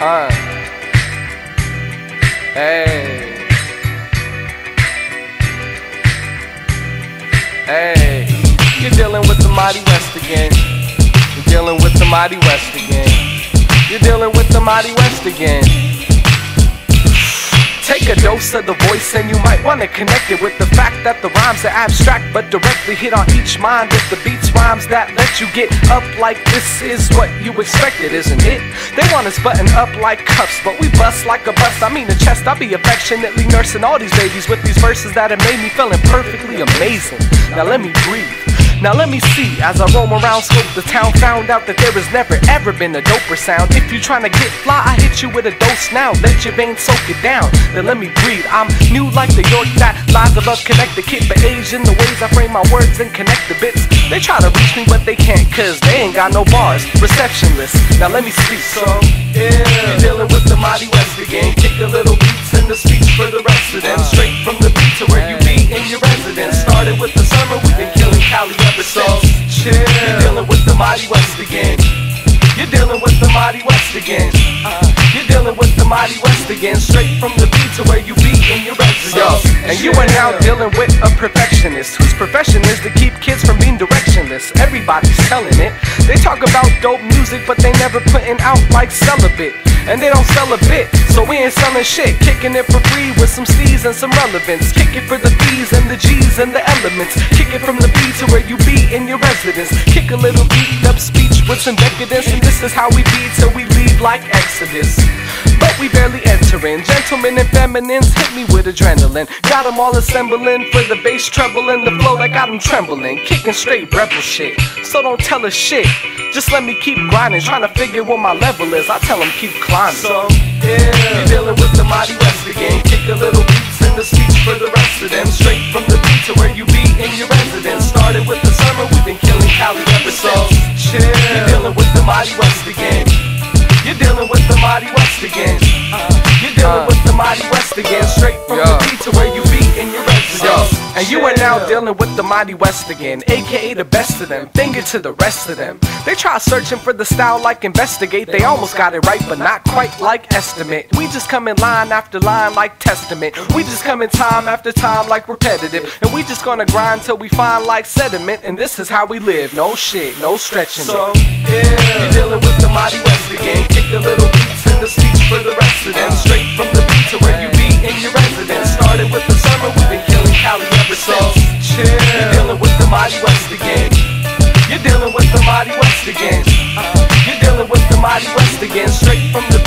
Hey. Hey. You're dealing with the Mighty West again. You're dealing with the Mighty West again. You're dealing with the Mighty West again. Take a dose of the voice and you might want to connect it with the fact that the rhymes are abstract but directly hit on each mind with the beats, rhymes that let you get up like this is what you expected, isn't it? They want us buttoned up like cuffs, but we bust like a bust. I mean a chest. I'll be affectionately nursing all these babies with these verses that have made me feeling perfectly amazing. Now let me breathe. Now let me see, as I roam around, scope the town, found out that there has never ever been a doper sound. If you tryna get fly, I hit you with a dose now, let your veins soak it down. Then let me breathe, I'm new like the York that lies above Connecticut, but Asian the ways I frame my words and connect the bits. They try to reach me but they can't, cause they ain't got no bars, receptionless. Now let me speak, so yeah. You're dealing with the Mighty West again. Kick the little beats in the speech for the rest of them. Straight from the beat to where you be in your residence. Started with the summer, we've been killing Cali ever since. Chill. You're dealing with the Mighty West again. You're dealing with the Mighty West again. You're dealing with the Mighty West again. Straight from the beat to where you be in your residence. And you are now dealing with a perfectionist whose profession is to keep kids from being directionless. Everybody's selling it. They talk about dope music, but they never putting out like celibate. And they don't sell a bit, so we ain't selling shit. Kicking it for free with some C's and some relevance. Kick it for the B's and the G's and the elements. Kick it from the B to where you be in your residence. Kick a little beat up speech with some decadence. And this is how we be till we leave like Exodus. But we barely entering. Gentlemen and feminines hit me with adrenaline. Got them all assembling for the bass treble and the flow that got them trembling. Kicking straight rebel shit, so don't tell us shit. Just let me keep grinding, trying to figure what my level is. I tell them keep climbing. So, yeah, you're dealing with the Mighty West again. Kick the little beats in the speech for the rest of them. Straight from the beat to where you be in your residence. Started with the summer, we've been killing Cali ever since. Chill. You're dealing with the Mighty West again. You're dealing with the Mighty West again. You're dealing with the Mighty West again. Straight from the beat to where you be in your residence. And you are now dealing with the Mighty West again, aka the best of them, finger to the rest of them. They try searching for the style like investigate, they almost got it right, but not quite like estimate. We just come in line after line like testament, we just come in time after time like repetitive, and we just gonna grind till we find like sediment, and this is how we live, no shit, no stretching. So, yeah, you're dealing with the Mighty West again, kick the little beats in the speech for the rest of them, straight from the beat to where you be in your residence, started with the summer, we've been killing Cali ever since. Chill. You're dealing with the Mighty West again. You're dealing with the Mighty West again. You're dealing with the Mighty West again. Straight from the